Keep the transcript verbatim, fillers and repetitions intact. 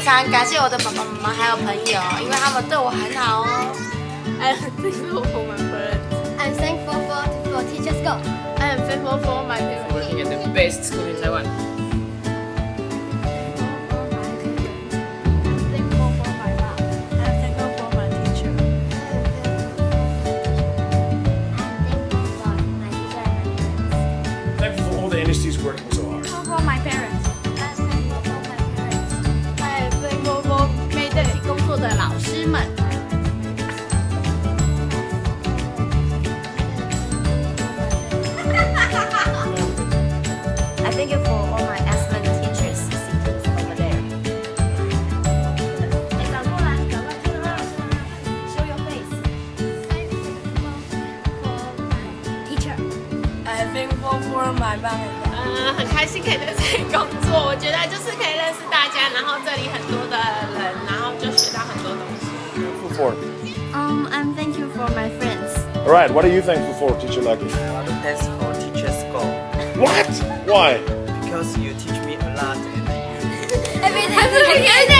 想感谢我的爸爸妈妈还有朋友，因为他们对我很好哦。I am thankful for my parents. I'm thankful for for teachers' school. I am thankful for my parents. We're going to get the best school in Taiwan. He's working so hard. Thankful for my parents. I'm thankful for my parents. I'm thankful for my daily 工作的老师们。I thank you for all my excellent teachers over there. 哎，转过来，转过去了。Show your face. I'm thankful for my teacher. I'm thankful for my mom. 嗯，很开心可以在这里工作，我觉得就是可以认识大家，然后这里很多的人，然后就学到很多东西。Thankful for? Um, I'm thankful for my friends. All right, what are you thankful for, Teacher Lucky? I'm thankful for Teacher Scott. What? Why? Because you teach me a lot. Everything.